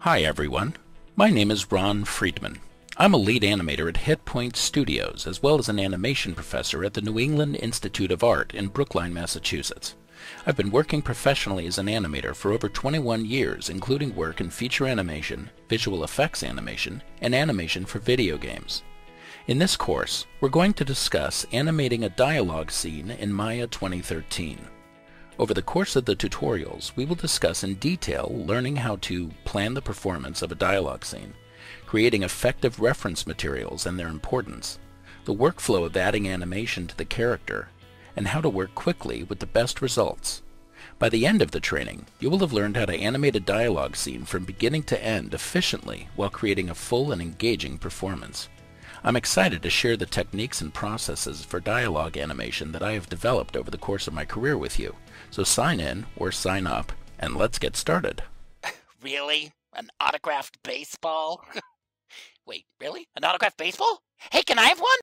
Hi everyone, my name is Ron Friedman. I'm a lead animator at Hit Point Studios as well as an animation professor at the New England Institute of Art in Brookline, Massachusetts. I've been working professionally as an animator for over 21 years, including work in feature animation, visual effects animation, and animation for video games. In this course, we're going to discuss animating a dialogue scene in Maya 2013. Over the course of the tutorials, we will discuss in detail learning how to plan the performance of a dialogue scene, creating effective reference materials and their importance, the workflow of adding animation to the character, and how to work quickly with the best results. By the end of the training, you will have learned how to animate a dialogue scene from beginning to end efficiently while creating a full and engaging performance. I'm excited to share the techniques and processes for dialogue animation that I have developed over the course of my career with you. So sign in or sign up, and let's get started. Really? An autographed baseball? Wait, really? An autographed baseball? Hey, can I have one?